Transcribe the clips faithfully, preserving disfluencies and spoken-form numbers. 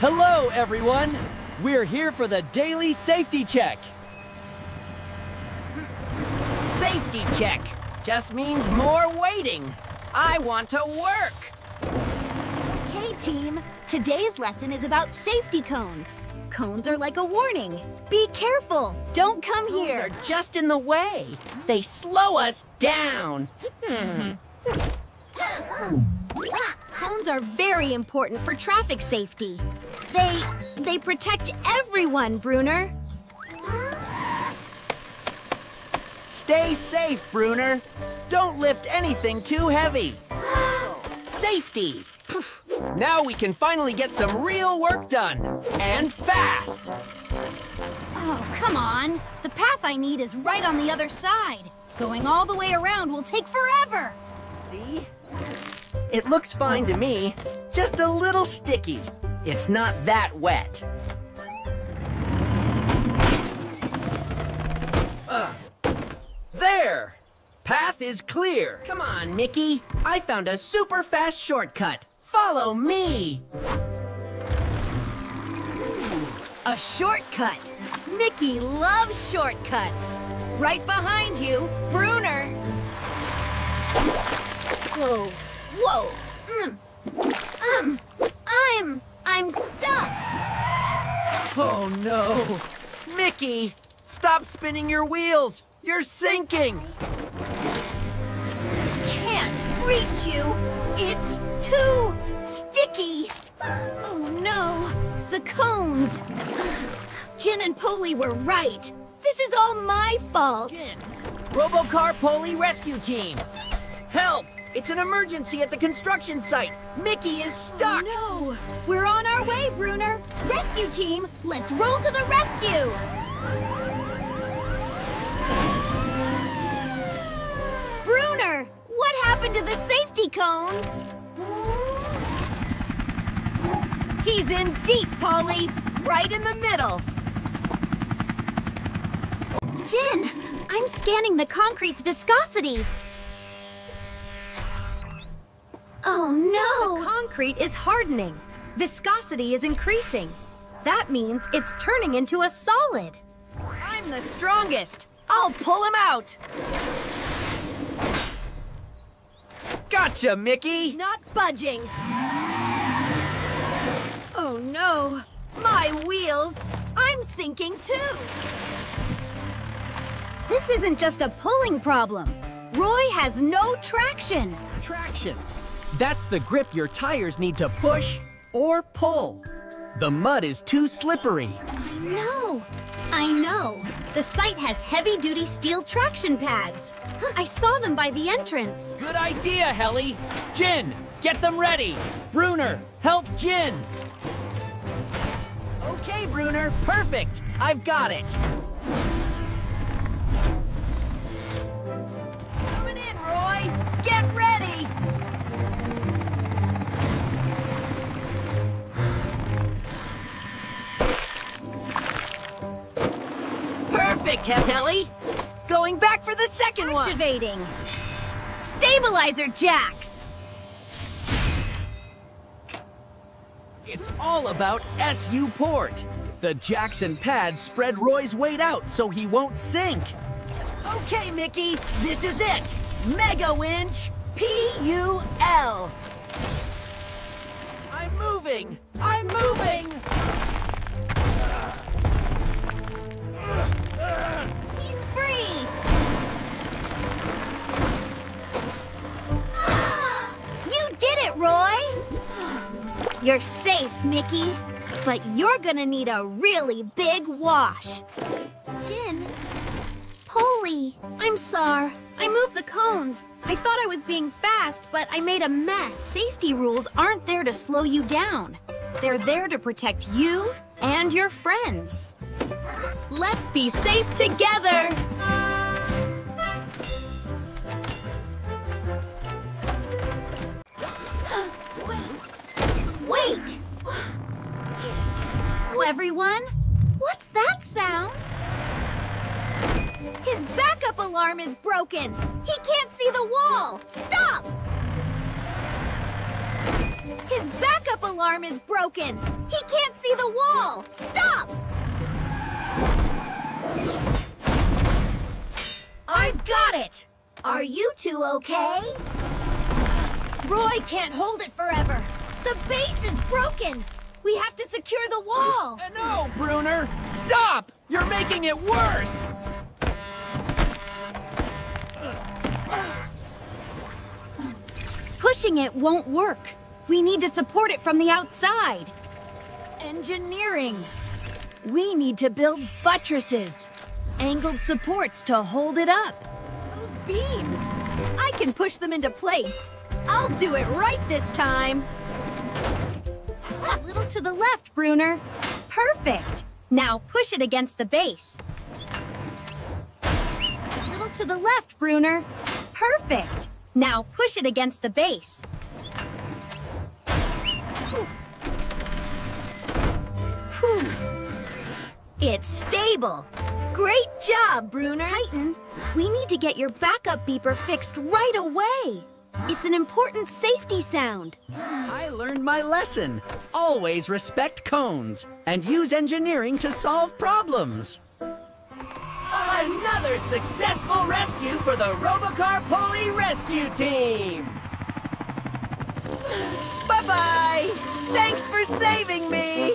Hello, everyone! We're here for the daily safety check. Safety check just means more waiting. I want to work. Okay, team. Today's lesson is about safety cones. Cones are like a warning. Be careful. Don't come here. Cones are just in the way. They slow us down. Cones are very important for traffic safety. They, they protect everyone, Bruner. Stay safe, Bruner. Don't lift anything too heavy. Safety. Poof. Now we can finally get some real work done. And fast. Oh, come on. The path I need is right on the other side. Going all the way around will take forever. See? It looks fine to me. Just a little sticky. It's not that wet. Uh, there! Path is clear. Come on, Mickey. I found a super fast shortcut. Follow me. Ooh, a shortcut. Mickey loves shortcuts. Right behind you, Bruner. Whoa. Whoa! Mm. Um, I'm... I'm stuck! Oh, no! Mickey! Stop spinning your wheels! You're sinking! Can't reach you! It's too sticky! Oh, no! The cones! Jin and Poli were right! This is all my fault! Jin. Robocar Poli Rescue Team! Help! It's an emergency at the construction site. Mickey is stuck. Oh, no, we're on our way, Bruner. Rescue team, let's roll to the rescue. Bruner, what happened to the safety cones? He's in deep, Poli, right in the middle. Jin, I'm scanning the concrete's viscosity. Oh, no! The concrete is hardening. Viscosity is increasing. That means it's turning into a solid. I'm the strongest. I'll pull him out. Gotcha, Mickey! Not budging. Oh, no. My wheels. I'm sinking, too. This isn't just a pulling problem. Roy has no traction. Traction? That's the grip your tires need to push or pull. The mud is too slippery. I know. I know. The site has heavy-duty steel traction pads. I saw them by the entrance. Good idea, Helly. Jin, get them ready. Bruner, help Jin. Okay, Bruner, perfect. I've got it. Coming in, Roy. Get ready. Perfect, Helly. Going back for the second one. Activating. Stabilizer jacks. It's all about S U port. The jacks and pads spread Roy's weight out so he won't sink. Okay, Mickey, this is it. Mega winch P U L. I'm moving. I'm moving. He's free! You did it, Roy! You're safe, Mickey. But you're gonna need a really big wash. Jin? Poli, I'm sorry. I moved the cones. I thought I was being fast, but I made a mess. Safety rules aren't there to slow you down. They're there to protect you and your friends. Let's be safe together! Wait! Wait! Everyone, what's that sound? His backup alarm is broken! He can't see the wall! Stop! His backup alarm is broken! He can't see the wall! Stop! I've got it! Are you two okay? Roy can't hold it forever! The base is broken! We have to secure the wall! No, Bruner! Stop! You're making it worse! Pushing it won't work. We need to support it from the outside. Engineering. We need to build buttresses. Angled supports to hold it up. Those beams. I can push them into place. I'll do it right this time. A little to the left, Bruner. Perfect. Now push it against the base. A little to the left, Bruner. Perfect. Now push it against the base. It's stable. Great job, Bruner. Titan, we need to get your backup beeper fixed right away. It's an important safety sound. I learned my lesson. Always respect cones and use engineering to solve problems. Another successful rescue for the Robocar Poli Rescue Team! Bye-bye! Thanks for saving me!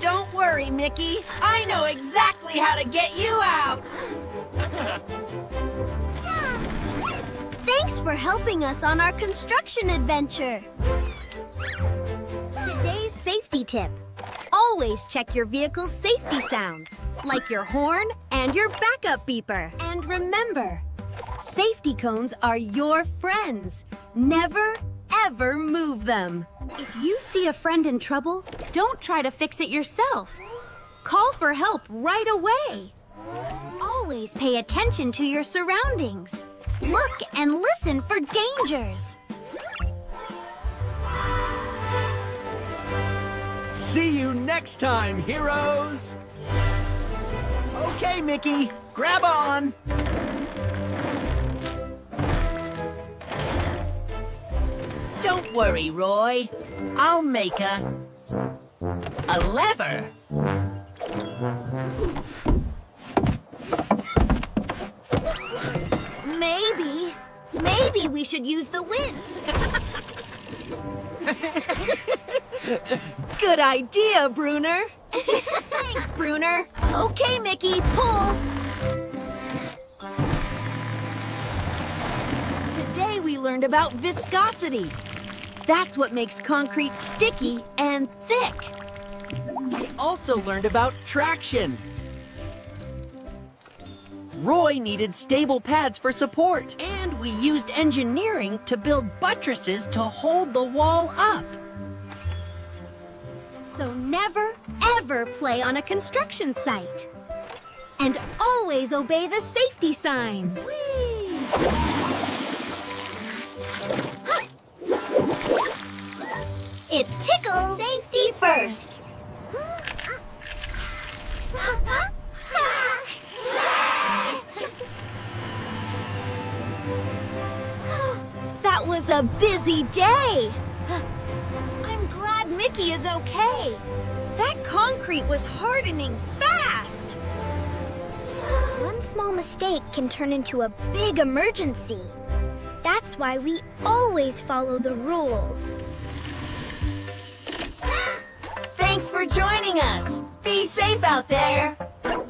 Don't worry, Mickey. I know exactly how to get you out! Thanks for helping us on our construction adventure. Today's safety tip. Always check your vehicle's safety sounds, like your horn and your backup beeper. And remember, safety cones are your friends. Never, ever move them. If you see a friend in trouble, don't try to fix it yourself. Call for help right away. Always pay attention to your surroundings. Look and listen for dangers. See you next time, heroes! Okay, Mickey, grab on! Don't worry, Roy. I'll make a... a lever. Oof. Maybe, maybe we should use the wind. Good idea, Bruner. Thanks, Bruner. Okay, Mickey, pull. Today we learned about viscosity. That's what makes concrete sticky and thick. We also learned about traction. Roy needed stable pads for support, and we used engineering to build buttresses to hold the wall up. So never, ever play on a construction site. And always obey the safety signs. It tickles. Safety first. That was a busy day. I'm glad Mickey is okay. That concrete was hardening fast. One small mistake can turn into a big emergency. That's why we always follow the rules. Thanks for joining us. Be safe out there.